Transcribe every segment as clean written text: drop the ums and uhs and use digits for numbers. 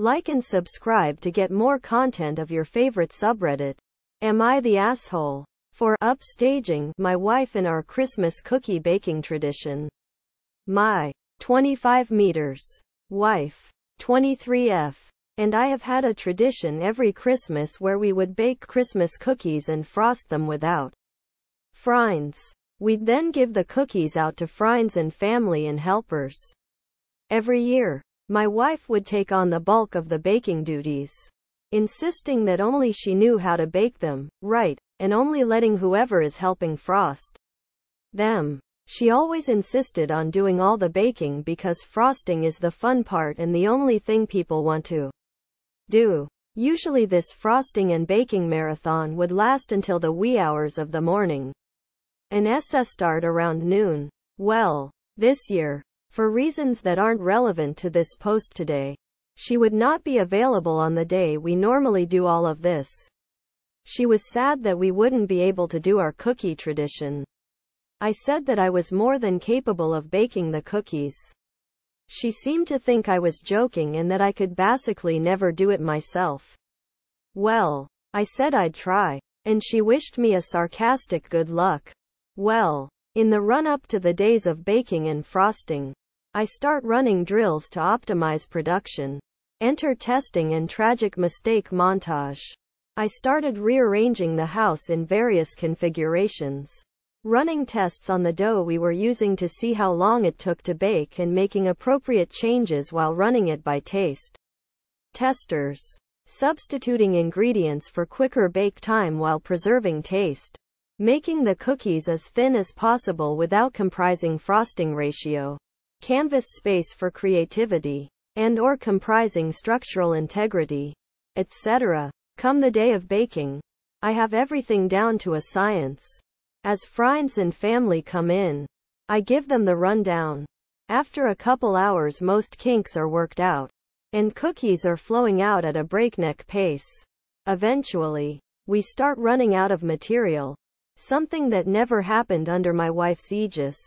Like and subscribe to get more content of your favorite subreddit. Am I the asshole for upstaging my wife in our Christmas cookie baking tradition? My 25 meters wife, 23F, and I have had a tradition every Christmas where we would bake Christmas cookies and frost them without frinds. We'd then give the cookies out to frinds and family and helpers. Every year, my wife would take on the bulk of the baking duties, insisting that only she knew how to bake them, right, and only letting whoever is helping frost them. She always insisted on doing all the baking because frosting is the fun part and the only thing people want to do. Usually this frosting and baking marathon would last until the wee hours of the morning and start around noon. Well, this year, for reasons that aren't relevant to this post today, she would not be available on the day we normally do all of this. She was sad that we wouldn't be able to do our cookie tradition. I said that I was more than capable of baking the cookies. She seemed to think I was joking and that I could basically never do it myself. Well, I said I'd try, and she wished me a sarcastic good luck. Well, in the run-up to the days of baking and frosting, I start running drills to optimize production. Enter testing and tragic mistake montage. I started rearranging the house in various configurations, running tests on the dough we were using to see how long it took to bake and making appropriate changes while running it by taste testers, substituting ingredients for quicker bake time while preserving taste, making the cookies as thin as possible without comprising frosting ratio, canvas space for creativity, and or comprising structural integrity, etc. Come the day of baking, I have everything down to a science. As friends and family come in, I give them the rundown. After a couple hours most kinks are worked out, and cookies are flowing out at a breakneck pace. Eventually, we start running out of material, something that never happened under my wife's aegis.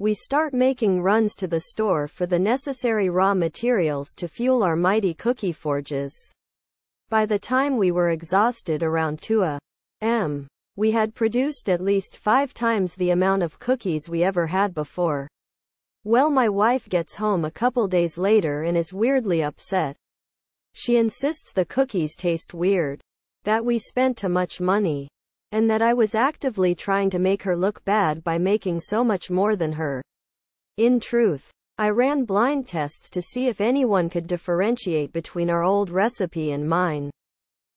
We start making runs to the store for the necessary raw materials to fuel our mighty cookie forges. By the time we were exhausted around 2 a.m., we had produced at least 5 times the amount of cookies we ever had before. Well, my wife gets home a couple days later and is weirdly upset. She insists the cookies taste weird, that we spent too much money, and that I was actively trying to make her look bad by making so much more than her. In truth, I ran blind tests to see if anyone could differentiate between our old recipe and mine,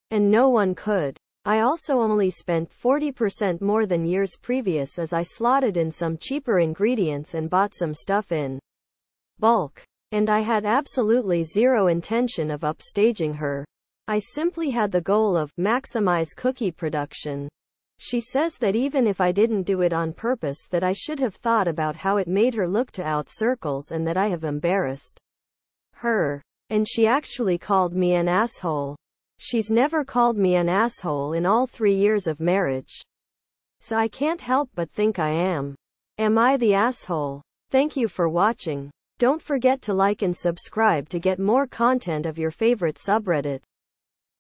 and no one could. I also only spent 40% more than years previous as I slotted in some cheaper ingredients and bought some stuff in bulk, and I had absolutely zero intention of upstaging her. I simply had the goal of maximize cookie production. She says that even if I didn't do it on purpose, that I should have thought about how it made her look to out circles and that I have embarrassed her. And she actually called me an asshole. She's never called me an asshole in all 3 years of marriage, so I can't help but think I am. Am I the asshole? Thank you for watching. Don't forget to like and subscribe to get more content of your favorite subreddit.